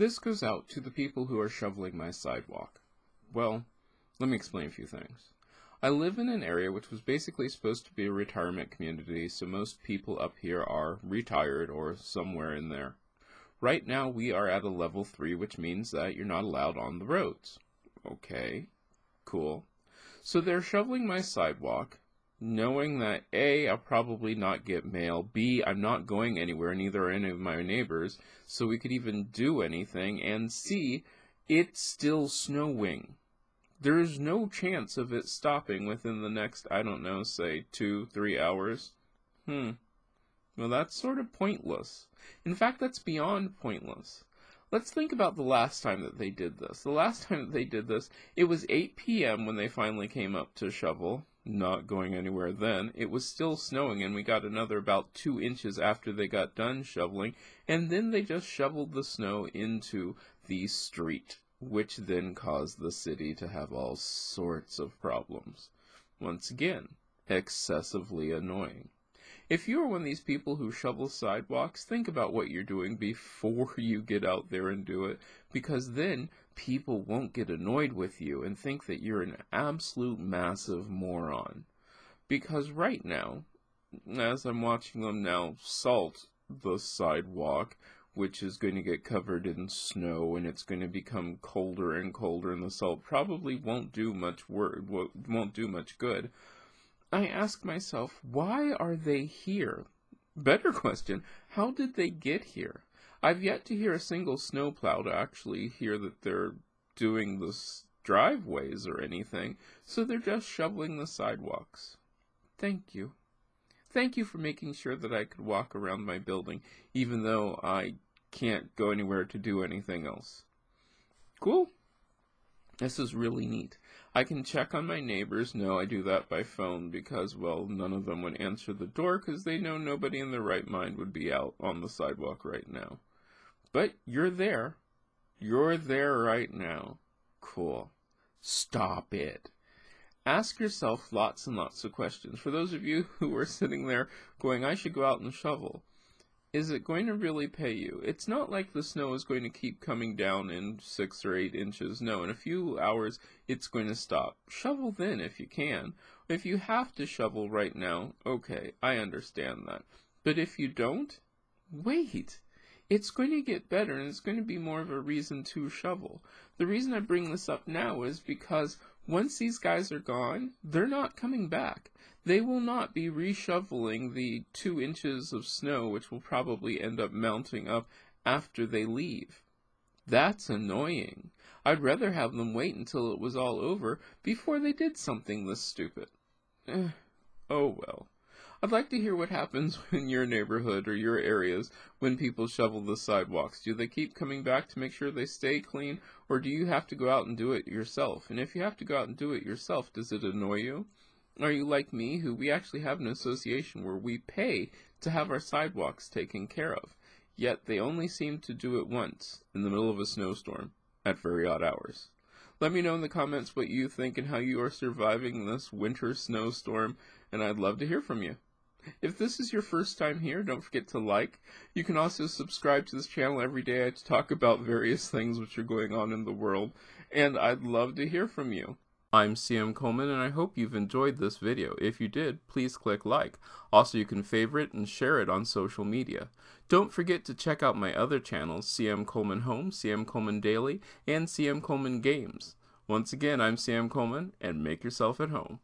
This goes out to the people who are shoveling my sidewalk. Well, let me explain a few things. I live in an area which was basically supposed to be a retirement community, so most people up here are retired or somewhere in there. Right now we are at a level 3, which means that you're not allowed on the roads. Okay, cool. So they're shoveling my sidewalk, knowing that A, I'll probably not get mail, B, I'm not going anywhere, neither are any of my neighbors, so we could even do anything, and C, it's still snowing. There is no chance of it stopping within the next, I don't know, say 2-3 hours. Well, that's sort of pointless. In fact, that's beyond pointless. Let's think about the last time that they did this. The last time that they did this, it was 8 p.m. when they finally came up to shovel. Not going anywhere then. It was still snowing, and we got another about 2 inches after they got done shoveling, and then they just shoveled the snow into the street, which then caused the city to have all sorts of problems. Once again, excessively annoying. If you are one of these people who shovel sidewalks, think about what you're doing before you get out there and do it, because then people won't get annoyed with you and think that you're an absolute massive moron. Because right now, as I'm watching them now salt the sidewalk, which is going to get covered in snow, and it's going to become colder and colder, and the salt probably won't do much work, won't do much good. I ask myself, why are they here? Better question, how did they get here? I've yet to hear a single snowplow to actually hear that they're doing the driveways or anything, so they're just shoveling the sidewalks. Thank you. Thank you for making sure that I could walk around my building, even though I can't go anywhere to do anything else. Cool. This is really neat. I can check on my neighbors. No, I do that by phone because, well, none of them would answer the door because they know nobody in their right mind would be out on the sidewalk right now. But you're there. You're there right now. Cool. Stop it. Ask yourself lots and lots of questions. For those of you who are sitting there going, I should go out and shovel, is it going to really pay you? It's not like the snow is going to keep coming down in 6 or 8 inches. No, in a few hours, it's going to stop. Shovel then if you can. If you have to shovel right now, okay, I understand that. But if you don't, wait. It's going to get better, and it's going to be more of a reason to shovel. The reason I bring this up now is because once these guys are gone, they're not coming back. They will not be reshoveling the 2 inches of snow, which will probably end up mounting up after they leave. That's annoying. I'd rather have them wait until it was all over before they did something this stupid. Oh well. I'd like to hear what happens in your neighborhood or your areas when people shovel the sidewalks. Do they keep coming back to make sure they stay clean, or do you have to go out and do it yourself? And if you have to go out and do it yourself, does it annoy you? Are you like me, who we actually have an association where we pay to have our sidewalks taken care of, yet they only seem to do it once in the middle of a snowstorm at very odd hours? Let me know in the comments what you think and how you are surviving this winter snowstorm, and I'd love to hear from you. If this is your first time here, don't forget to like. You can also subscribe to this channel. Every day I talk about various things which are going on in the world, and I'd love to hear from you. I'm CM Coleman, and I hope you've enjoyed this video. If you did, please click like. Also, you can favorite and share it on social media. Don't forget to check out my other channels, CM Coleman Home, CM Coleman Daily, and CM Coleman Games. Once again, I'm CM Coleman, and make yourself at home.